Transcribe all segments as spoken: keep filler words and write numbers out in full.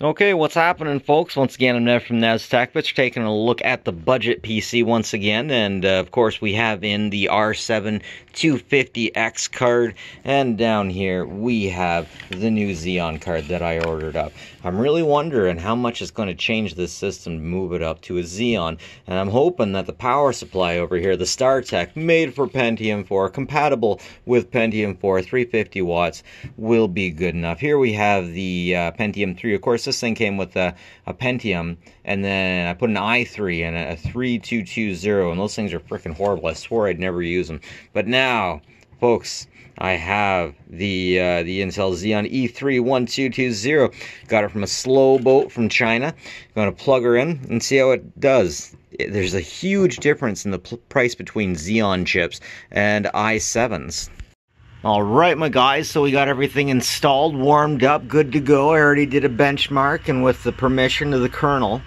Okay, what's happening, folks? Once again, I'm Nev from NevTech, but you're taking a look at the budget P C once again, and uh, of course we have in the R seven two fifty X card, and down here we have the new Xeon card that I ordered up. I'm really wondering how much it's going to change this system to move it up to a Xeon, and I'm hoping that the power supply over here, the StarTech, made for Pentium four, compatible with Pentium four, three hundred fifty watts, will be good enough. Here we have the uh, Pentium three, of course. This thing came with a, a Pentium, and then I put an i three and a thirty-two twenty, and those things are freaking horrible. I swore I'd never use them, but now, folks, I have the uh, the Intel Xeon E three twelve twenty. Got it from a slow boat from China. I'm going to plug her in and see how it does. There's a huge difference in the price between Xeon chips and i sevens. Alright, my guys, so we got everything installed, warmed up, good to go. I already did a benchmark, and with the permission of the kernel,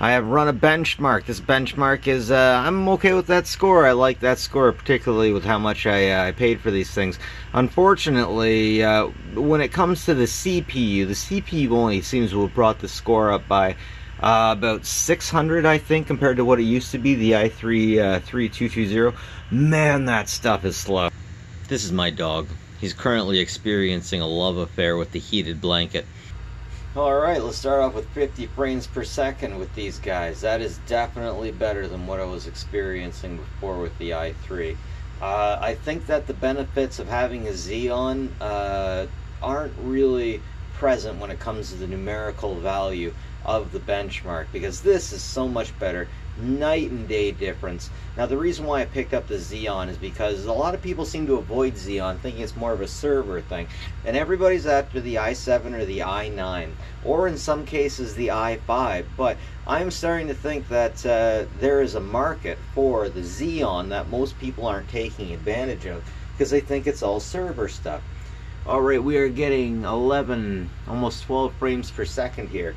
I have run a benchmark. This benchmark is, uh, I'm okay with that score. I like that score, particularly with how much I, uh, I paid for these things. Unfortunately, uh, when it comes to the C P U, the C P U only seems to have brought the score up by Uh, about six hundred, I think, compared to what it used to be, the i three uh, thirty-two twenty. Man, that stuff is slow. This is my dog. He's currently experiencing a love affair with the heated blanket. Alright, let's start off with fifty frames per second with these guys. That is definitely better than what I was experiencing before with the i three. Uh, I think that the benefits of having a Xeon uh, aren't really present when it comes to the numerical value of the benchmark, because this is so much better. Night and day difference. Now, the reason why I picked up the Xeon is because a lot of people seem to avoid Xeon, thinking it's more of a server thing, and everybody's after the i seven or the i nine, or in some cases the i five, but I'm starting to think that uh, there is a market for the Xeon that most people aren't taking advantage of, because they think it's all server stuff. Alright, we are getting eleven, almost twelve frames per second here.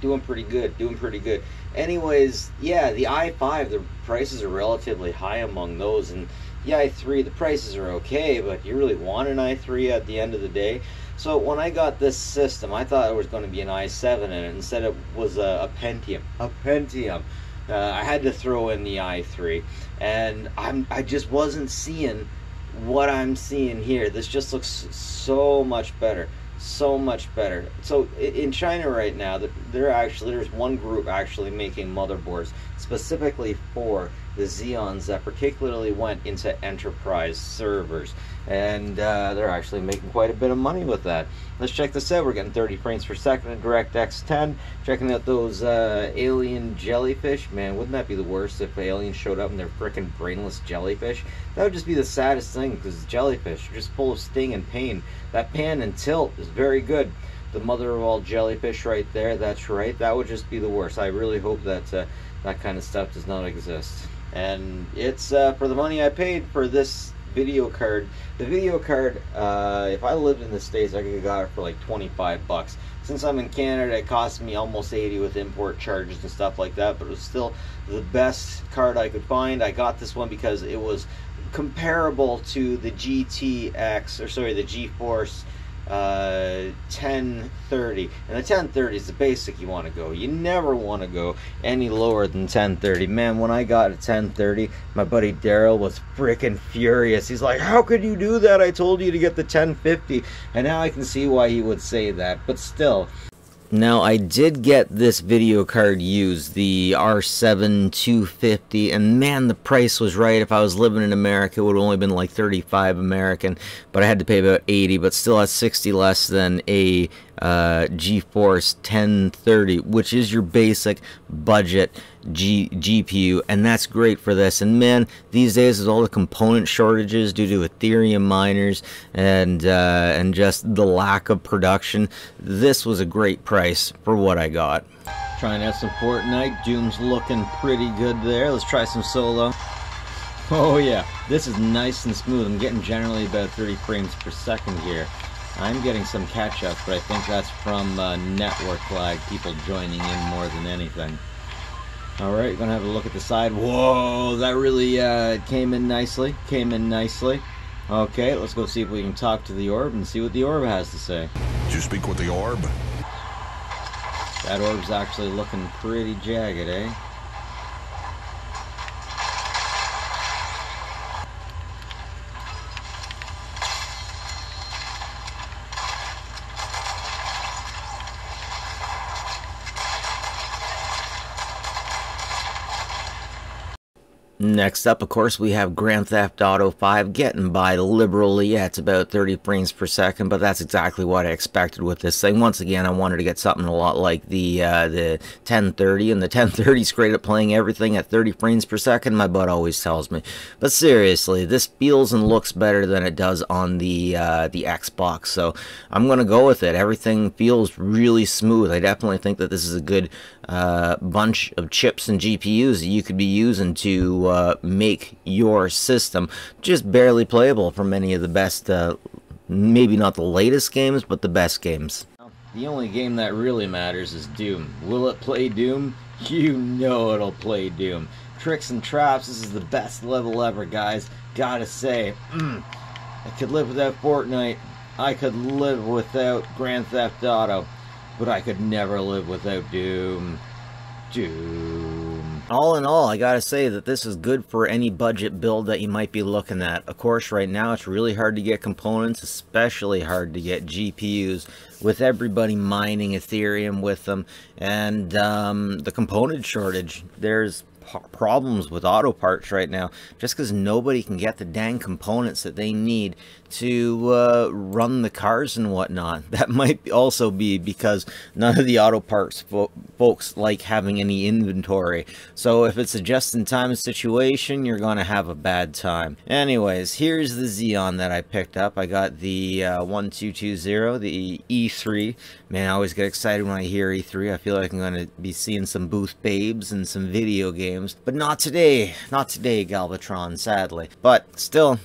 Doing pretty good, doing pretty good. Anyways, yeah, the i five, the prices are relatively high among those, and the i three, the prices are okay, but you really want an i three at the end of the day? So when I got this system, I thought it was going to be an i seven in it. Instead it was a, a Pentium. A Pentium. Uh, I had to throw in the i three, and I'm, I just wasn't seeing what I'm seeing here. This just looks so much better, so much better. So in China right now, there actually there's one group actually making motherboards specifically for the Xeons that particularly went into enterprise servers, and uh, they're actually making quite a bit of money with that. Let's check this out. We're getting thirty frames per second in DirectX ten. Checking out those uh, alien jellyfish. Man, wouldn't that be the worst if aliens showed up and they're frickin' brainless jellyfish? That would just be the saddest thing, because jellyfish are just full of sting and pain. That pan and tilt is very good. The mother of all jellyfish right there, that's right. That would just be the worst. I really hope that uh, that kind of stuff does not exist. And it's uh, for the money I paid for this video card. The video card, uh, if I lived in the States, I could have got it for like twenty-five bucks. Since I'm in Canada, it cost me almost eighty with import charges and stuff like that, but it was still the best card I could find. I got this one because it was comparable to the G T X, or sorry, the GeForce Uh, ten thirty, and the ten thirty is the basic you want to go. You never want to go any lower than ten thirty. Man, when I got a ten thirty, my buddy Daryl was freaking furious. He's like, how could you do that? I told you to get the ten fifty, and now I can see why he would say that, but still. Now, I did get this video card used, the R seven two fifty, and man, the price was right. If I was living in America, it would have only been like thirty-five American, but I had to pay about eighty, but still that's sixty less than a uh, GeForce ten thirty, which is your basic budget G GPU, and that's great for this. And man, these days with all the component shortages due to Ethereum miners and uh, and just the lack of production, this was a great price for what I got. Trying out some Fortnite. Doom's looking pretty good there. Let's try some solo. Oh yeah, this is nice and smooth. I'm getting generally about thirty frames per second here. I'm getting some catch up, but I think that's from uh, network lag, people joining in more than anything. Alright, gonna have a look at the side. Whoa, that really uh, came in nicely. Came in nicely. Okay, let's go see if we can talk to the orb and see what the orb has to say. Did you speak with the orb? That orb's actually looking pretty jagged, eh? Next up, of course, we have Grand Theft Auto five getting by liberally. Yeah, it's about thirty frames per second, but that's exactly what I expected with this thing. Once again, I wanted to get something a lot like the uh, the ten thirty, and the ten thirty's great at playing everything at thirty frames per second, my butt always tells me. But seriously, this feels and looks better than it does on the, uh, the Xbox, so I'm going to go with it. Everything feels really smooth. I definitely think that this is a good uh, bunch of chips and G P Us that you could be using to Uh, make your system just barely playable for many of the best, uh, maybe not the latest games, but the best games. The only game that really matters is Doom. Will it play Doom? You know it'll play Doom. Tricks and traps, this is the best level ever, guys. Gotta say, mm, I could live without Fortnite, I could live without Grand Theft Auto, but I could never live without Doom. Doom. All in all, I gotta say that this is good for any budget build that you might be looking at. Of course, right now it's really hard to get components, especially hard to get G P Us, with everybody mining Ethereum with them, and um, the component shortage. There's problems with auto parts right now just because nobody can get the dang components that they need to uh, run the cars and whatnot. That might also be because none of the auto parts fo folks like having any inventory. So if it's a just-in-time situation, you're gonna have a bad time. Anyways, here's the Xeon that I picked up. I got the uh, one two two zero, the E three. Man, I always get excited when I hear E three. I feel like I'm gonna be seeing some booth babes and some video games, but not today. Not today, Galvatron, sadly. But still,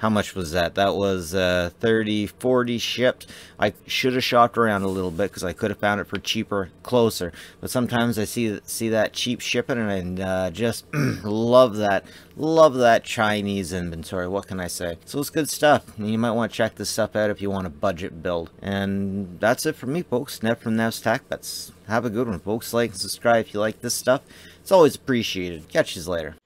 how much was that? That was uh, thirty forty shipped. I should have shopped around a little bit because I could have found it for cheaper, closer. But sometimes I see see that cheap shipping, and I uh, just love that, love that Chinese inventory. What can I say? So it's good stuff. You might want to check this stuff out if you want a budget build. And that's it for me, folks. Nev from Nev's Tech. That's have a good one, folks. Like and subscribe if you like this stuff. It's always appreciated. Catch you later.